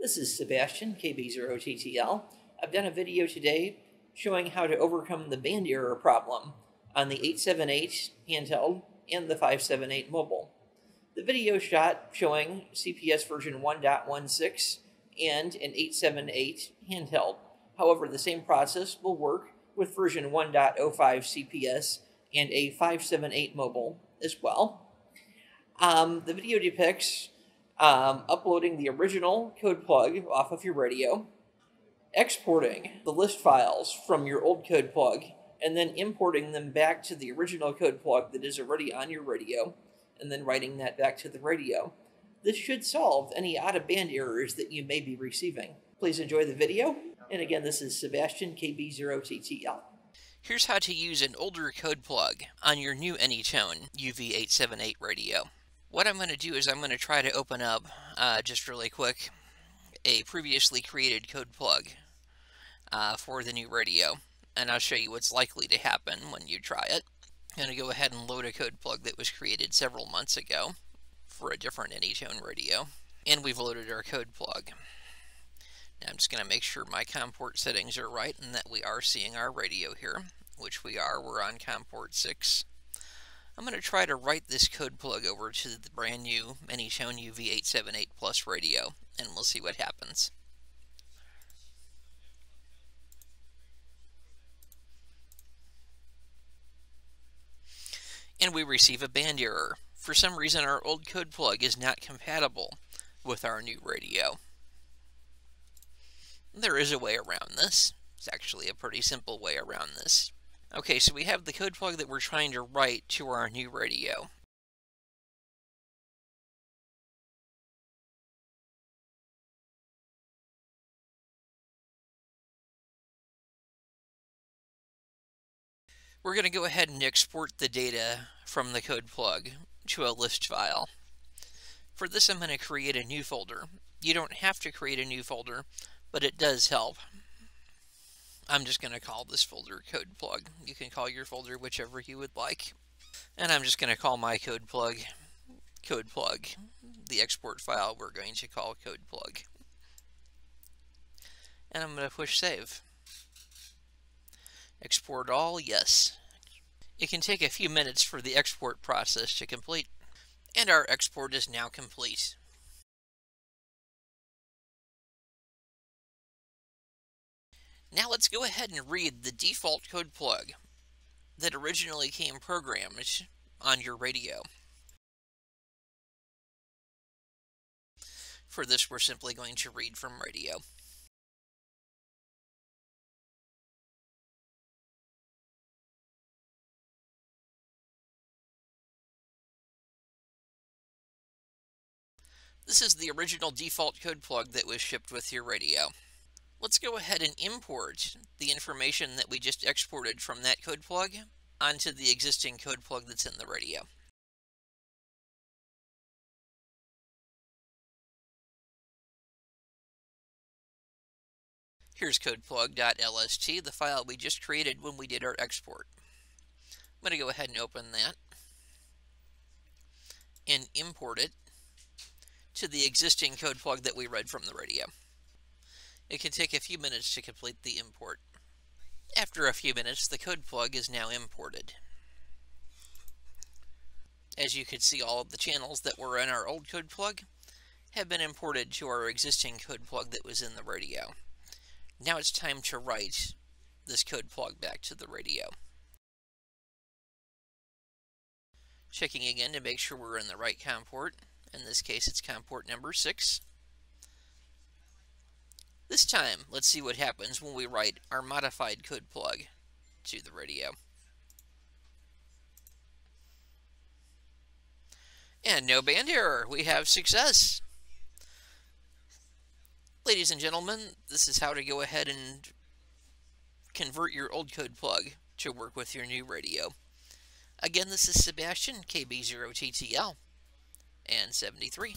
This is Sebastian KB0TTL. I've done a video today showing how to overcome the band error problem on the 878 handheld and the 578 mobile. The video shot showing CPS version 1.16 and an 878 handheld. However, the same process will work with version 1.05 CPS and a 578 mobile as well. The video depicts uploading the original Codeplug off of your radio, exporting the list files from your old Codeplug, and then importing them back to the original Codeplug that is already on your radio, and then writing that back to the radio. This should solve any out-of-band errors that you may be receiving. Please enjoy the video. And again, this is Sebastian KB0TTL. Here's how to use an older Codeplug on your new AnyTone UV878 radio. What I'm going to do is I'm going to try to open up, just really quick, a previously created Codeplug for the new radio. And I'll show you what's likely to happen when you try it. I'm going to go ahead and load a Codeplug that was created several months ago for a different AnyTone radio. And we've loaded our Codeplug. Now I'm just going to make sure my COM port settings are right and that we are seeing our radio here, which we are. We're on COM port 6. I'm going to try to write this Codeplug over to the brand new AnyTone UV878+ radio, and we'll see what happens. And we receive a band error. For some reason, our old Codeplug is not compatible with our new radio. There is a way around this. It's actually a pretty simple way around this. Okay, so we have the Codeplug that we're trying to write to our new radio. We're going to go ahead and export the data from the Codeplug to a list file. For this, I'm going to create a new folder. You don't have to create a new folder, but it does help. I'm just going to call this folder Codeplug. You can call your folder whichever you would like. And I'm just going to call my Codeplug Codeplug. The export file we're going to call Codeplug. And I'm going to push save. Export all, yes. It can take a few minutes for the export process to complete. And our export is now complete. Now let's go ahead and read the default Codeplug that originally came programmed on your radio. For this, we're simply going to read from radio. This is the original default Codeplug that was shipped with your radio. Let's go ahead and import the information that we just exported from that Codeplug onto the existing Codeplug that's in the radio. Here's codeplug.lst, the file we just created when we did our export. I'm going to go ahead and open that and import it to the existing Codeplug that we read from the radio. It can take a few minutes to complete the import. After a few minutes, the Codeplug is now imported. As you can see, all of the channels that were in our old Codeplug have been imported to our existing Codeplug that was in the radio. Now it's time to write this Codeplug back to the radio. Checking again to make sure we're in the right COM port. In this case, it's COM port number 6. This time, let's see what happens when we write our modified Codeplug to the radio. And no band error, we have success. Ladies and gentlemen, this is how to go ahead and convert your old Codeplug to work with your new radio. Again, this is Sebastian, KB0TTL, and 73.